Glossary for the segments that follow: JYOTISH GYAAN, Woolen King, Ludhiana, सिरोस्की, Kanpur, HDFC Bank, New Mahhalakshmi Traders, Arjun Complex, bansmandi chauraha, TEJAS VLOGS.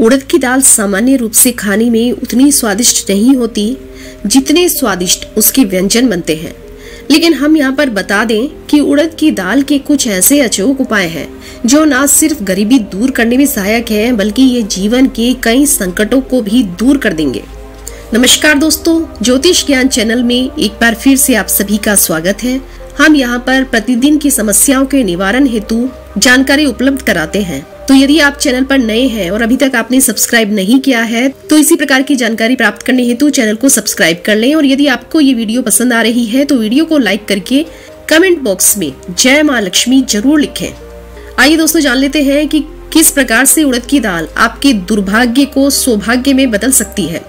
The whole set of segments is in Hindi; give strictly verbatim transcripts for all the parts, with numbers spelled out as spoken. उड़द की दाल सामान्य रूप से खाने में उतनी स्वादिष्ट नहीं होती जितने स्वादिष्ट उसके व्यंजन बनते हैं, लेकिन हम यहाँ पर बता दें कि उड़द की दाल के कुछ ऐसे अचूक उपाय हैं जो ना सिर्फ गरीबी दूर करने में सहायक हैं बल्कि ये जीवन के कई संकटों को भी दूर कर देंगे। नमस्कार दोस्तों, ज्योतिष ज्ञान चैनल में एक बार फिर से आप सभी का स्वागत है। हम यहाँ पर प्रतिदिन की समस्याओं के निवारण हेतु जानकारी उपलब्ध कराते हैं। तो यदि आप चैनल पर नए हैं और अभी तक आपने सब्सक्राइब नहीं किया है तो इसी प्रकार की जानकारी प्राप्त करने हेतु चैनल को सब्सक्राइब कर लें। और यदि आपको ये वीडियो पसंद आ रही है तो वीडियो को लाइक करके कमेंट बॉक्स में जय मां लक्ष्मी जरूर लिखें। आइए दोस्तों, जान लेते हैं कि किस प्रकार से उड़द की दाल आपके दुर्भाग्य को सौभाग्य में बदल सकती है।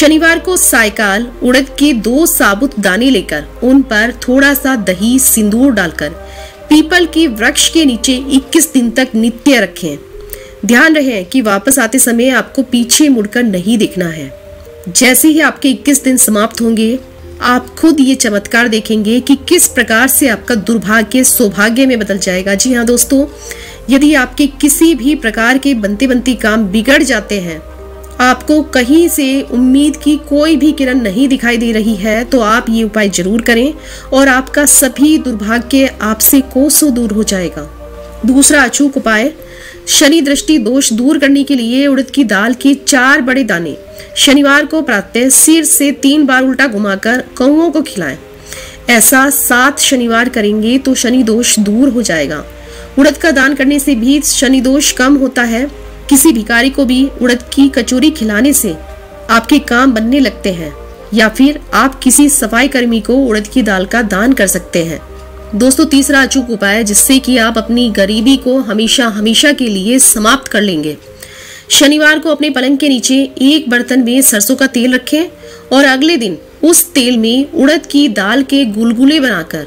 शनिवार को सायकाल उड़द के दो साबुत दाने लेकर उन पर थोड़ा सा दही सिंदूर डालकर पीपल के वृक्ष के नीचे इक्कीस दिन तक नित्य रखें। ध्यान रहे कि वापस आते समय आपको पीछे मुड़कर नहीं देखना है। जैसे ही आपके इक्कीस दिन समाप्त होंगे आप खुद ये चमत्कार देखेंगे कि किस प्रकार से आपका दुर्भाग्य सौभाग्य में बदल जाएगा। जी हाँ दोस्तों, यदि आपके किसी भी प्रकार के बनते बनते काम बिगड़ जाते हैं, आपको कहीं से उम्मीद की कोई भी किरण नहीं दिखाई दे रही है, तो आप ये उपाय जरूर करें और आपका सभी दुर्भाग्य आपसे कोसों दूर हो जाएगा। दूसरा अचूक उपाय, शनि दृष्टि दोष दूर करने के लिए उड़द की दाल के चार बड़े दाने शनिवार को प्रातः सिर से तीन बार उल्टा घुमाकर कौओं को खिलाएं। ऐसा सात शनिवार करेंगे तो शनि दोष दूर हो जाएगा। उड़द का दान करने से भी शनि दोष कम होता है। किसी भिखारी को भी उड़द की कचौरी खिलाने से आपके काम बनने लगते हैं, या फिर आप किसी सफाई कर्मी को उड़द की दाल का दान कर सकते हैं। दोस्तों, तीसरा अचूक उपाय जिससे कि आप अपनी गरीबी को हमेशा हमेशा के लिए समाप्त कर लेंगे, शनिवार को अपने पलंग के नीचे एक बर्तन में सरसों का तेल रखें और अगले दिन उस तेल में उड़द की दाल के गुलगुले बनाकर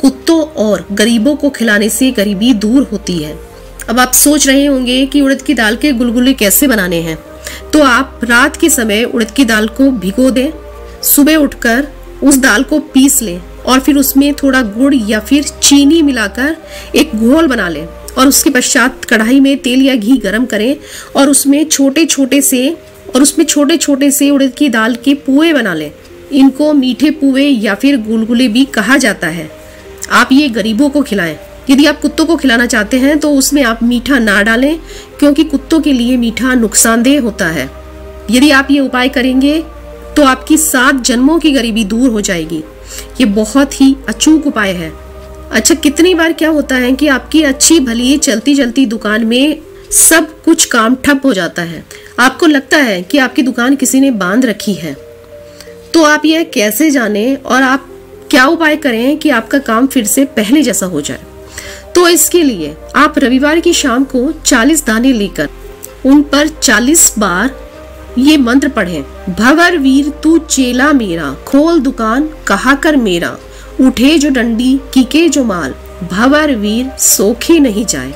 कुत्तों और गरीबों को खिलाने से गरीबी दूर होती है। अब आप सोच रहे होंगे कि उड़द की दाल के गुलगुले कैसे बनाने हैं, तो आप रात के समय उड़द की दाल को भिगो दें, सुबह उठकर उस दाल को पीस लें और फिर उसमें थोड़ा गुड़ या फिर चीनी मिलाकर एक घोल बना लें और उसके पश्चात कढ़ाई में तेल या घी गर्म करें और उसमें छोटे छोटे से और उसमें छोटे छोटे से उड़द की दाल के पुए बना लें। इनको मीठे पुए या फिर गुलगुले भी कहा जाता है। आप ये गरीबों को खिलाएं। यदि आप कुत्तों को खिलाना चाहते हैं तो उसमें आप मीठा ना डालें, क्योंकि कुत्तों के लिए मीठा नुकसानदेह होता है। यदि आप ये उपाय करेंगे तो आपकी सात जन्मों की गरीबी दूर हो जाएगी। ये बहुत ही अचूक उपाय है। अच्छा, कितनी बार क्या होता है कि आपकी अच्छी भली चलती चलती दुकान में सब कुछ काम ठप हो जाता है। आपको लगता है कि आपकी दुकान किसी ने बांध रखी है, तो आप यह कैसे जाने और आप क्या उपाय करें कि आपका काम फिर से पहले जैसा हो जाए। तो इसके लिए आप रविवार की शाम को चालीस दाने लेकर उन पर चालीस बार ये मंत्र पढ़ें, भवर वीर तू चेला मेरा, खोल दुकान कहा कर मेरा, उठे जो डंडी कीके जो माल, भवर वीर सोखे नहीं जाए।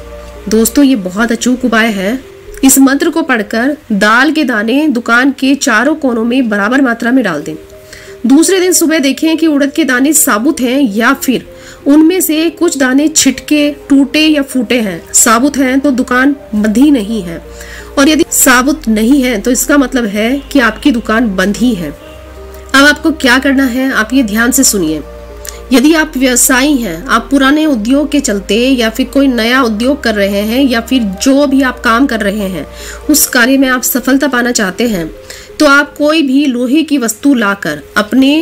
दोस्तों, ये बहुत अचूक उपाय है। इस मंत्र को पढ़कर दाल के दाने दुकान के चारों कोनों में बराबर मात्रा में डाल दें। दूसरे दिन सुबह देखें कि उड़द के दाने साबुत हैं या फिर उनमें से कुछ दाने छिटके, टूटे या फूटे हैं। साबुत हैं तो दुकान बंधी नहीं है, और यदि साबुत नहीं है तो इसका मतलब है कि आपकी दुकान बंद ही है। अब आपको क्या करना है, आप ये ध्यान से सुनिए। यदि आप व्यवसायी हैं, आप पुराने उद्योग के चलते या फिर कोई नया उद्योग कर रहे हैं, या फिर जो भी आप काम कर रहे हैं उस कार्य में आप सफलता पाना चाहते हैं, तो आप कोई भी लोहे की वस्तु लाकर अपने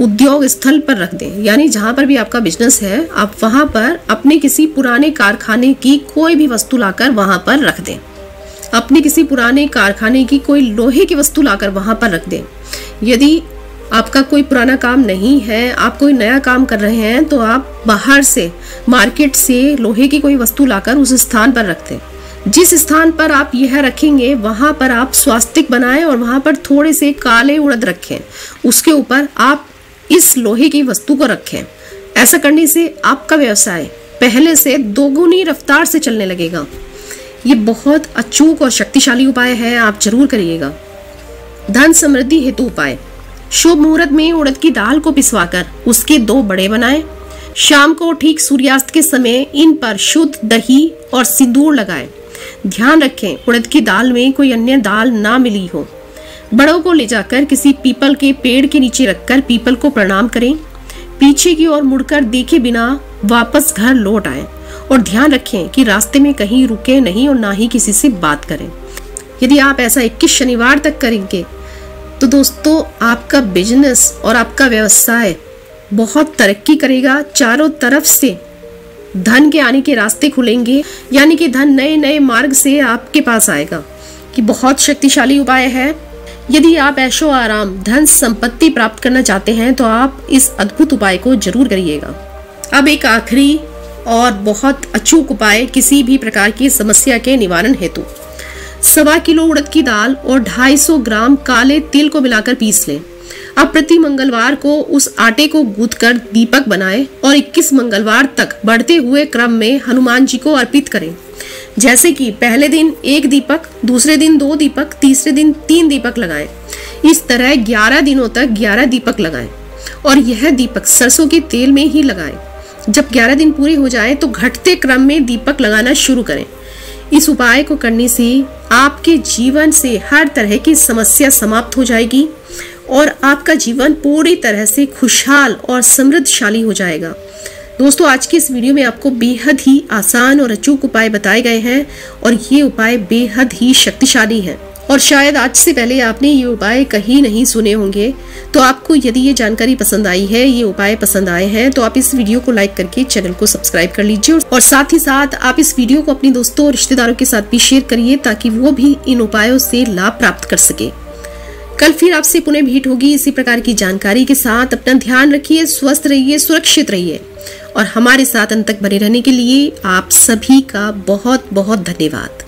उद्योग स्थल पर रख दें। यानी जहाँ पर भी आपका बिजनेस है, आप वहाँ पर अपने किसी पुराने कारखाने की कोई भी वस्तु लाकर वहाँ पर रख दें। अपने किसी पुराने कारखाने की कोई लोहे की वस्तु लाकर वहाँ पर रख दें। यदि आपका कोई पुराना काम नहीं है, आप कोई नया काम कर रहे हैं, तो आप बाहर से मार्केट से लोहे की कोई वस्तु लाकर उस स्थान पर रख दें। जिस स्थान पर आप यह रखेंगे वहाँ पर आप स्वास्तिक बनाएं और वहाँ पर थोड़े से काले उड़द रखें। उसके ऊपर आप इस लोहे की वस्तु को रखें। ऐसा करने से आपका व्यवसाय पहले से दोगुनी रफ्तार से चलने लगेगा। ये बहुत अचूक और शक्तिशाली उपाय है, आप जरूर करिएगा। धन समृद्धि हेतु उपाय, शुभ मुहूर्त में उड़द की दाल को पिसवाकर उसके दो बड़े बनाएं। शाम को ठीक सूर्यास्त के समय इन पर शुद्ध दही और सिंदूर लगाएं। ध्यान रखें उड़द की दाल में कोई अन्य दाल ना मिली हो। बड़ों को ले जाकर किसी पीपल के पेड़ के नीचे रखकर पीपल को प्रणाम करें। पीछे की ओर मुड़कर देखे बिना वापस घर लौट आएं और ध्यान रखें कि रास्ते में कहीं रुके नहीं और ना ही किसी से बात करें। यदि आप ऐसा इक्कीस शनिवार तक करेंगे तो दोस्तों आपका बिजनेस और आपका व्यवसाय बहुत तरक्की करेगा। चारों तरफ से धन के आने के रास्ते खुलेंगे, यानी कि धन नए नए मार्ग से आपके पास आएगा। कि बहुत शक्तिशाली उपाय है। यदि आप ऐशो आराम धन संपत्ति प्राप्त करना चाहते हैं तो आप इस अद्भुत उपाय को जरूर करिएगा। अब एक आखिरी और बहुत अचूक उपाय किसी भी प्रकार की समस्या के निवारण हेतु। सवा किलो उड़द की दाल और ढाई सौ ग्राम काले तिल को मिलाकर पीस लें। आप प्रति मंगलवार को उस आटे को गूंथकर दीपक बनाएं और इक्कीस मंगलवार तक बढ़ते हुए क्रम में हनुमान जी को अर्पित करें। जैसे कि पहले दिन एक दीपक, दूसरे दिन दो दीपक, तीसरे दिन तीन दीपक लगाएं। इस तरह ग्यारह दिनों तक ग्यारह दीपक लगाएं और यह दीपक सरसों के तेल में ही लगाएं। जब ग्यारह दिन पूरे हो जाए तो घटते क्रम में दीपक लगाना शुरू करें। इस उपाय को करने से आपके जीवन से हर तरह की समस्या समाप्त हो जाएगी और आपका जीवन पूरी तरह से खुशहाल और समृद्धशाली हो जाएगा। दोस्तों, आज की इस वीडियो में आपको बेहद ही आसान और अचूक उपाय बताए गए हैं और ये उपाय बेहद ही शक्तिशाली हैं और शायद आज से पहले आपने ये उपाय कहीं नहीं सुने होंगे। तो आपको यदि ये जानकारी पसंद आई है, ये उपाय पसंद आए हैं, तो आप इस वीडियो को लाइक करके चैनल को सब्सक्राइब कर लीजिए और साथ ही साथ आप इस वीडियो को अपने दोस्तों और रिश्तेदारों के साथ भी शेयर करिए ताकि वो भी इन उपायों से लाभ प्राप्त कर सके। कल फिर आपसे पुनः भेंट होगी इसी प्रकार की जानकारी के साथ। अपना ध्यान रखिए, स्वस्थ रहिए, सुरक्षित रहिए और हमारे साथ अंत तक बने रहने के लिए आप सभी का बहुत बहुत धन्यवाद।